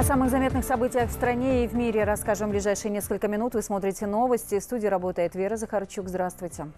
О самых заметных событиях в стране и в мире расскажем в ближайшие несколько минут. Вы смотрите новости. В студии работает Вера Захарчук. Здравствуйте.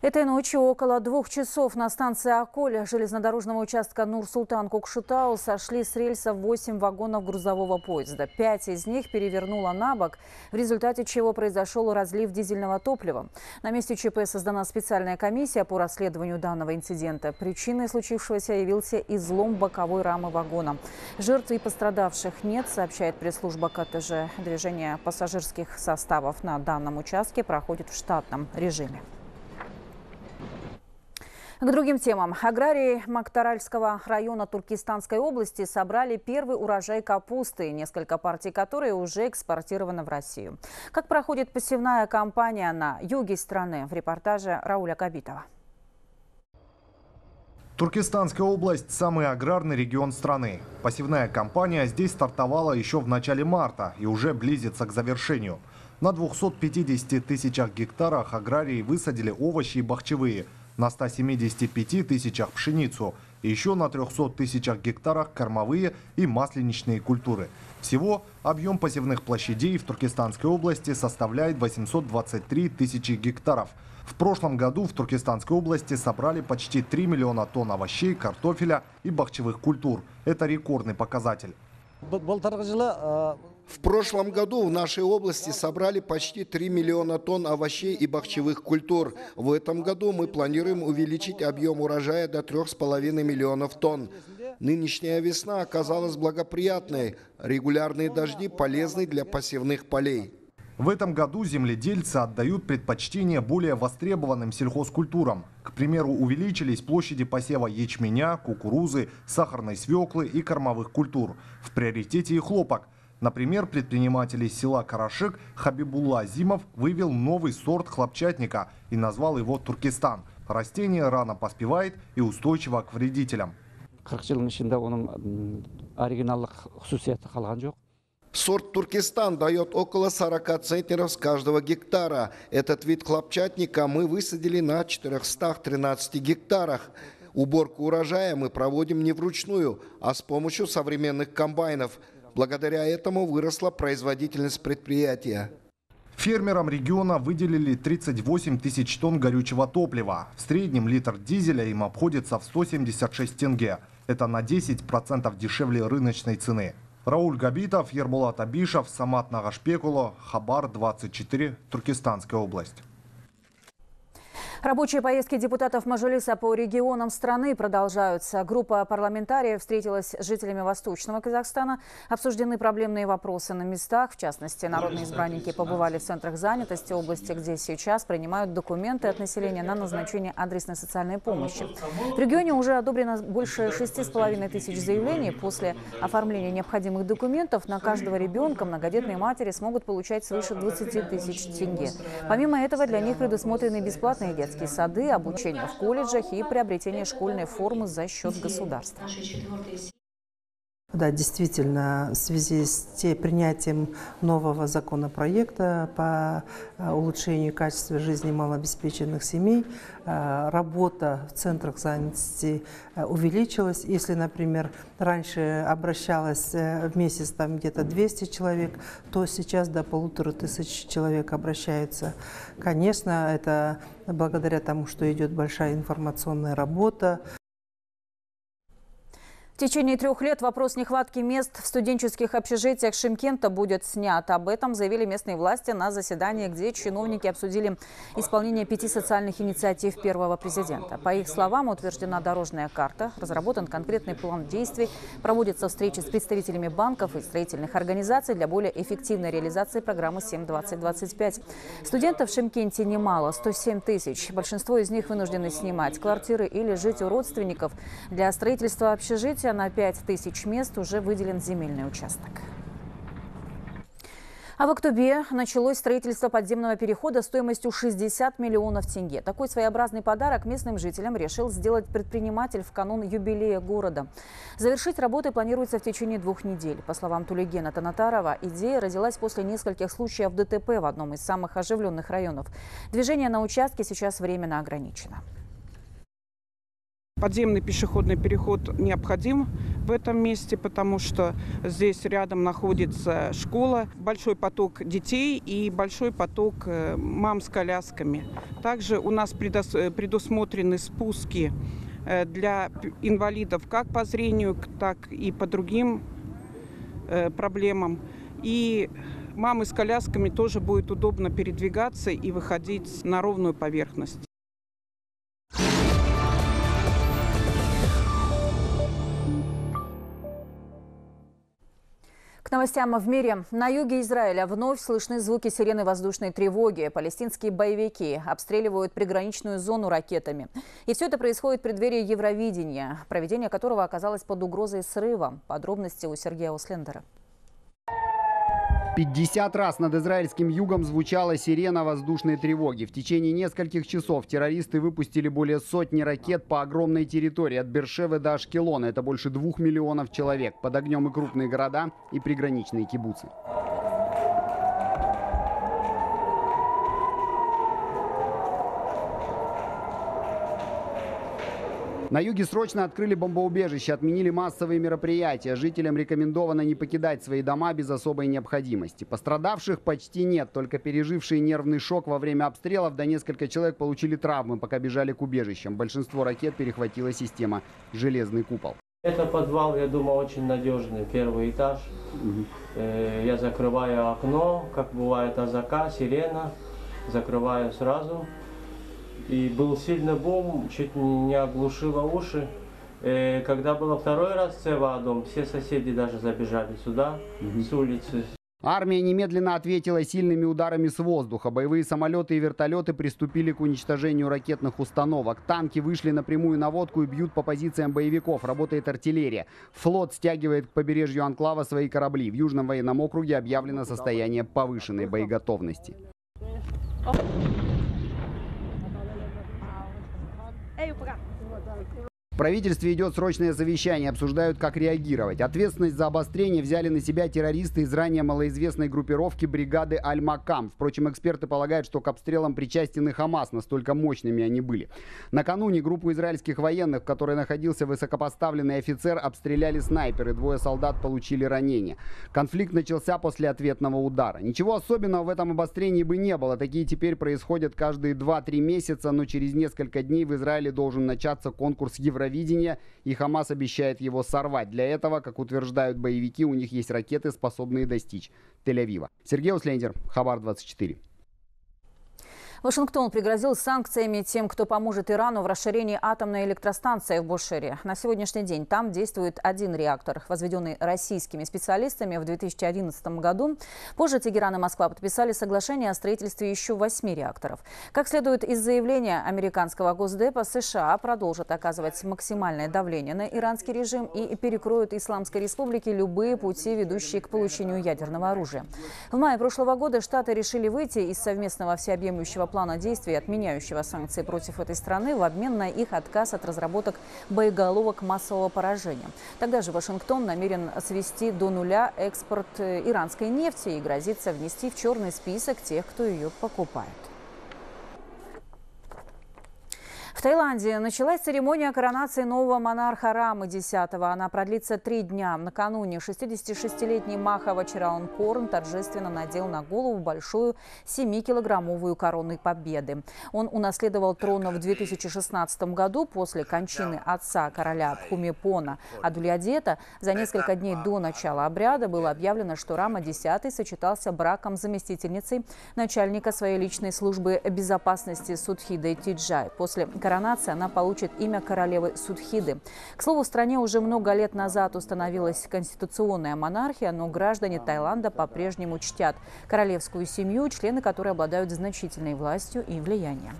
Этой ночью около 2 часов на станции Аколь железнодорожного участка Нур-Султан-Кукшутау сошли с рельсов 8 вагонов грузового поезда. 5 из них перевернуло на бок, в результате чего произошел разлив дизельного топлива. На месте ЧП создана специальная комиссия по расследованию данного инцидента. Причиной случившегося явился излом боковой рамы вагона. Жертв и пострадавших нет, сообщает пресс-служба КТЖ. Движение пассажирских составов на данном участке проходит в штатном режиме. К другим темам. Аграрии Мактаральского района Туркестанской области собрали первый урожай капусты, несколько партий которой уже экспортировано в Россию. Как проходит посевная кампания на юге страны, в репортаже Рауля Кабитова. Туркестанская область – самый аграрный регион страны. Посевная кампания здесь стартовала еще в начале марта и уже близится к завершению. На 250 тысячах гектарах аграрии высадили овощи и бахчевые – на 175 тысячах пшеницу и еще на 300 тысячах гектарах кормовые и масленичные культуры. Всего объем посевных площадей в Туркестанской области составляет 823 тысячи гектаров. В прошлом году в Туркестанской области собрали почти 3 миллиона тонн овощей, картофеля и бахчевых культур. Это рекордный показатель. В прошлом году в нашей области собрали почти 3 миллиона тонн овощей и бахчевых культур. В этом году мы планируем увеличить объем урожая до 3,5 миллионов тонн. Нынешняя весна оказалась благоприятной. Регулярные дожди полезны для посевных полей. В этом году земледельцы отдают предпочтение более востребованным сельхозкультурам. К примеру, увеличились площади посева ячменя, кукурузы, сахарной свеклы и кормовых культур. В приоритете и хлопок. Например, предприниматель из села Карашик Хабибулла Азимов вывел новый сорт хлопчатника и назвал его Туркестан. Растение рано поспевает и устойчиво к вредителям. Сорт Туркестан дает около 40 центнеров с каждого гектара. Этот вид хлопчатника мы высадили на 413 гектарах. Уборку урожая мы проводим не вручную, а с помощью современных комбайнов. Благодаря этому выросла производительность предприятия. Фермерам региона выделили 38 тысяч тонн горючего топлива. В среднем литр дизеля им обходится в 176 тенге. Это на 10% дешевле рыночной цены. Рауль Габитов, Ерболат Абишов, Самат Нагашпекуло, Хабар 24, Туркестанская область. Рабочие поездки депутатов Мажилиса по регионам страны продолжаются. Группа парламентариев встретилась с жителями Восточного Казахстана. Обсуждены проблемные вопросы на местах. В частности, народные избранники побывали в центрах занятости области, где сейчас принимают документы от населения на назначение адресной социальной помощи. В регионе уже одобрено больше 6,5 тысяч заявлений. После оформления необходимых документов на каждого ребенка многодетные матери смогут получать свыше 20 тысяч тенге. Помимо этого, для них предусмотрены бесплатные детские сады, обучение в колледжах и приобретение школьной формы за счет государства. Да, действительно, в связи с принятием нового законопроекта по улучшению качества жизни малообеспеченных семей, работа в центрах занятости увеличилась. Если, например, раньше обращалось в месяц там где-то 200 человек, то сейчас до 1500 человек обращаются. Конечно, это благодаря тому, что идет большая информационная работа. В течение 3 лет вопрос нехватки мест в студенческих общежитиях Шымкента будет снят. Об этом заявили местные власти на заседании, где чиновники обсудили исполнение 5 социальных инициатив первого президента. По их словам, утверждена дорожная карта, разработан конкретный план действий, проводятся встречи с представителями банков и строительных организаций для более эффективной реализации программы 7-20-25. Студентов в Шымкенте немало – 107 тысяч. Большинство из них вынуждены снимать квартиры или жить у родственников. Для строительства общежития на 5 тысяч мест уже выделен земельный участок. А в Актубе началось строительство подземного перехода стоимостью 60 миллионов тенге. Такой своеобразный подарок местным жителям решил сделать предприниматель в канун юбилея города. Завершить работы планируется в течение 2 недель. По словам Тулигена Танатарова, идея родилась после нескольких случаев ДТП в одном из самых оживленных районов. Движение на участке сейчас временно ограничено. Подземный пешеходный переход необходим в этом месте, потому что здесь рядом находится школа, большой поток детей и большой поток мам с колясками. Также у нас предусмотрены спуски для инвалидов как по зрению, так и по другим проблемам. И мамы с колясками тоже будет удобно передвигаться и выходить на ровную поверхность. К новостям в мире. На юге Израиля вновь слышны звуки сирены воздушной тревоги. Палестинские боевики обстреливают приграничную зону ракетами. И все это происходит в преддверии Евровидения, проведение которого оказалось под угрозой срыва. Подробности у Сергея Ослендера. 50 раз над израильским югом звучала сирена воздушной тревоги. В течение нескольких часов террористы выпустили более сотни ракет по огромной территории от Бершевы до Ашкелона. Это больше 2 миллионов человек. Под огнем и крупные города, и приграничные кибуцы. На юге срочно открыли бомбоубежище, отменили массовые мероприятия. Жителям рекомендовано не покидать свои дома без особой необходимости. Пострадавших почти нет, только пережившие нервный шок во время обстрелов, да несколько человек получили травмы, пока бежали к убежищам. Большинство ракет перехватила система «Железный купол». Это подвал, я думаю, очень надежный, первый этаж. Я закрываю окно, как бывает азака, сирена, закрываю сразу. И был сильный бум, чуть не оглушило уши. Когда было второй раз цева-дом, все соседи даже забежали сюда, с улицы. Армия немедленно ответила сильными ударами с воздуха. Боевые самолеты и вертолеты приступили к уничтожению ракетных установок. Танки вышли на прямую наводку и бьют по позициям боевиков. Работает артиллерия. Флот стягивает к побережью анклава свои корабли. В Южном военном округе объявлено состояние повышенной боеготовности. В правительстве идет срочное совещание, обсуждают, как реагировать. Ответственность за обострение взяли на себя террористы из ранее малоизвестной группировки бригады Аль-Макам. Впрочем, эксперты полагают, что к обстрелам причастен и Хамас, настолько мощными они были. Накануне группу израильских военных, в которой находился высокопоставленный офицер, обстреляли снайперы. 2 солдат получили ранения. Конфликт начался после ответного удара. Ничего особенного в этом обострении бы не было. Такие теперь происходят каждые 2-3 месяца, но через несколько дней в Израиле должен начаться конкурс Евровидения. И Хамас обещает его сорвать. Для этого, как утверждают боевики, у них есть ракеты, способные достичь Тель-Авива. Сергей Ослендер, Хабар 24. Вашингтон пригрозил санкциями тем, кто поможет Ирану в расширении атомной электростанции в Бушере. На сегодняшний день там действует один реактор, возведенный российскими специалистами в 2011 году. Позже Тегеран и Москва подписали соглашение о строительстве еще 8 реакторов. Как следует из заявления американского Госдепа, США продолжат оказывать максимальное давление на иранский режим и перекроют Исламской Республике любые пути, ведущие к получению ядерного оружия. В мае прошлого года Штаты решили выйти из совместного всеобъемлющего плана действий, отменяющего санкции против этой страны в обмен на их отказ от разработок боеголовок массового поражения. Тогда же Вашингтон намерен свести до нуля экспорт иранской нефти и грозится внести в черный список тех, кто ее покупает. В Таиланде началась церемония коронации нового монарха Рамы X. Она продлится 3 дня. Накануне 66-летний Маха Вачиралонгкорн торжественно надел на голову большую 7-килограммовую корону победы. Он унаследовал трон в 2016 году после кончины отца короля Пхумипона Адульядета. За несколько дней до начала обряда было объявлено, что Рама X сочетался браком с заместительницей начальника своей личной службы безопасности Судхидой Тиджай. После коронации она получит имя королевы Судхиды. К слову, в стране уже много лет назад установилась конституционная монархия, но граждане Таиланда по-прежнему чтят королевскую семью, члены которой обладают значительной властью и влиянием.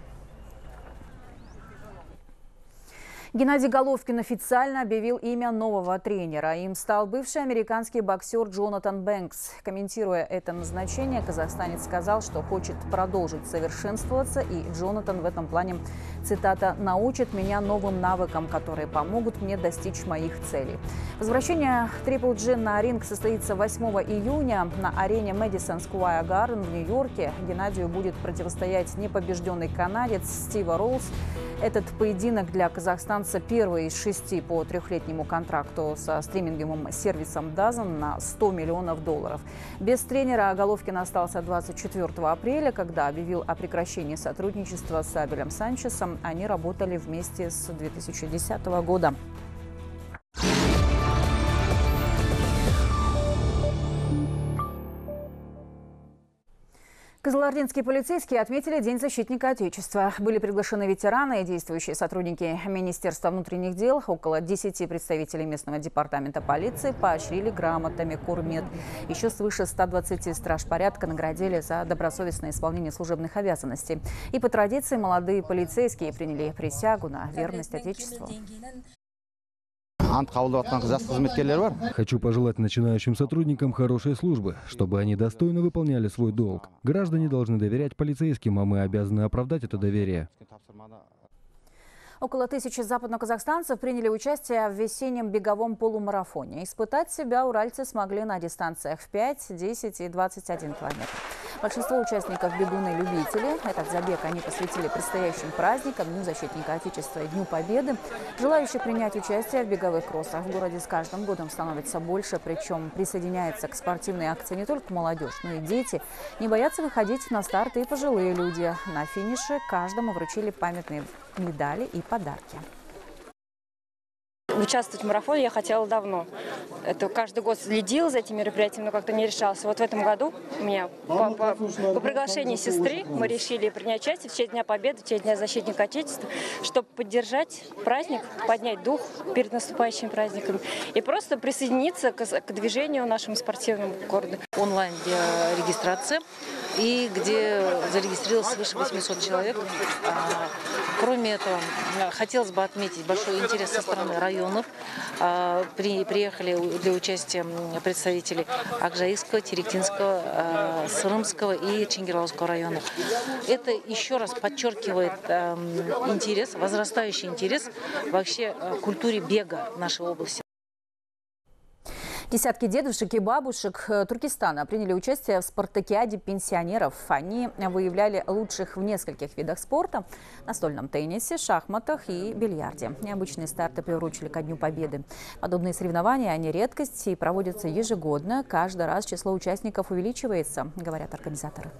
Геннадий Головкин официально объявил имя нового тренера. Им стал бывший американский боксер Джонатан Бэнкс. Комментируя это назначение, казахстанец сказал, что хочет продолжить совершенствоваться. И Джонатан в этом плане, цитата, «научит меня новым навыкам, которые помогут мне достичь моих целей». Возвращение Triple G на ринг состоится 8 июня на арене Madison Square Garden в Нью-Йорке. Геннадию будет противостоять непобежденный канадец Стива Роулс. Этот поединок для казахстанца первый из 6 по трехлетнему контракту со стриминговым сервисом DAZN на $100 миллионов. Без тренера Головкин остался 24 апреля, когда объявил о прекращении сотрудничества с Абелем Санчесом. Они работали вместе с 2010 года. Казалординские полицейские отметили День защитника Отечества. Были приглашены ветераны и действующие сотрудники Министерства внутренних дел. Около 10 представителей местного департамента полиции поощрили грамотами «Курмет». Еще свыше 120 страж порядка наградили за добросовестное исполнение служебных обязанностей. И по традиции молодые полицейские приняли присягу на верность Отечеству. Хочу пожелать начинающим сотрудникам хорошей службы, чтобы они достойно выполняли свой долг. Граждане должны доверять полицейским, а мы обязаны оправдать это доверие. Около 1000 западноказахстанцев приняли участие в весеннем беговом полумарафоне. Испытать себя уральцы смогли на дистанциях в 5, 10 и 21 километр. Большинство участников бегуны-любители. Этот забег они посвятили предстоящим праздникам, Дню защитника Отечества и Дню Победы. Желающих принять участие в беговых кроссах в городе с каждым годом становится больше, причем присоединяется к спортивной акции не только молодежь, но и дети. Не боятся выходить на старты и пожилые люди. На финише каждому вручили памятные медали и подарки. Участвовать в марафоне я хотела давно. Это каждый год следил за этим мероприятием, но как-то не решался. Вот в этом году у меня по приглашению сестры мы решили принять участие в честь Дня Победы, в честь Дня защитника Отечества, чтобы поддержать праздник, поднять дух перед наступающими праздниками и просто присоединиться к движению нашему спортивному городу. Онлайн регистрация, и где зарегистрировалось свыше 800 человек. Кроме этого, хотелось бы отметить большой интерес со стороны районов. Приехали для участия представители Акжаикского, Теректинского, Сырымского и Ченгираузского районов. Это еще раз подчеркивает интерес, возрастающий интерес вообще к культуре бега нашей области. Десятки дедушек и бабушек Туркестана приняли участие в спартакиаде пенсионеров. Они выявляли лучших в нескольких видах спорта – настольном теннисе, шахматах и бильярде. Необычные старты приурочили ко Дню Победы. Подобные соревнования – они редкость и проводятся ежегодно. Каждый раз число участников увеличивается, говорят организаторы.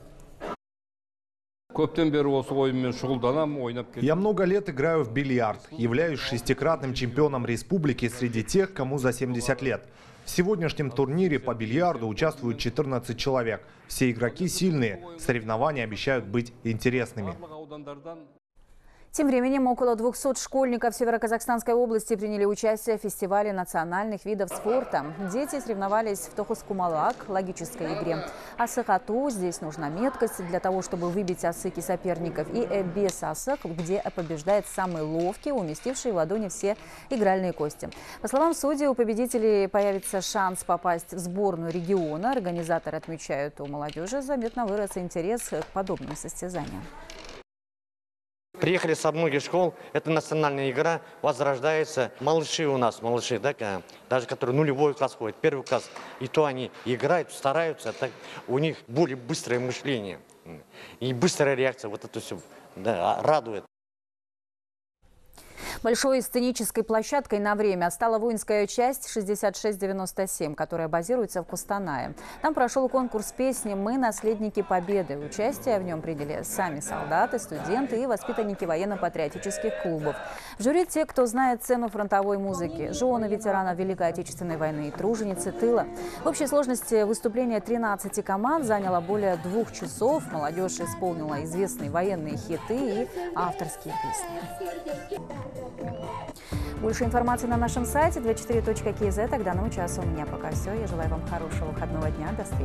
Я много лет играю в бильярд, являюсь 6-кратным чемпионом республики среди тех, кому за 70 лет. В сегодняшнем турнире по бильярду участвуют 14 человек. Все игроки сильные. Соревнования обещают быть интересными. Тем временем около 200 школьников Североказахстанской области приняли участие в фестивале национальных видов спорта. Дети соревновались в тохускумалак, логической игре, асыкату, здесь нужна меткость для того, чтобы выбить асыки соперников, и эбес асык, где побеждает самый ловкий, уместивший в ладони все игральные кости. По словам судей, у победителей появится шанс попасть в сборную региона. Организаторы отмечают, у молодежи заметно вырос интерес к подобным состязаниям. Приехали со многих школ, это национальная игра, возрождается. Малыши у нас, да, даже которые нулевой класс ходят, первый класс, и то они играют, стараются, так у них более быстрое мышление и быстрая реакция, вот это все, да, радует. Большой сценической площадкой на время стала воинская часть 6697, которая базируется в Кустанае. Там прошел конкурс песни «Мы наследники Победы». Участие в нем приняли сами солдаты, студенты и воспитанники военно-патриотических клубов. В жюри те, кто знает цену фронтовой музыки, жены ветеранов Великой Отечественной войны и труженицы тыла. В общей сложности выступление 13 команд заняло более 2 часов. Молодежь исполнила известные военные хиты и авторские песни. Больше информации на нашем сайте 24.kz. К данному часу у меня пока все. Я желаю вам хорошего выходного дня. До встречи.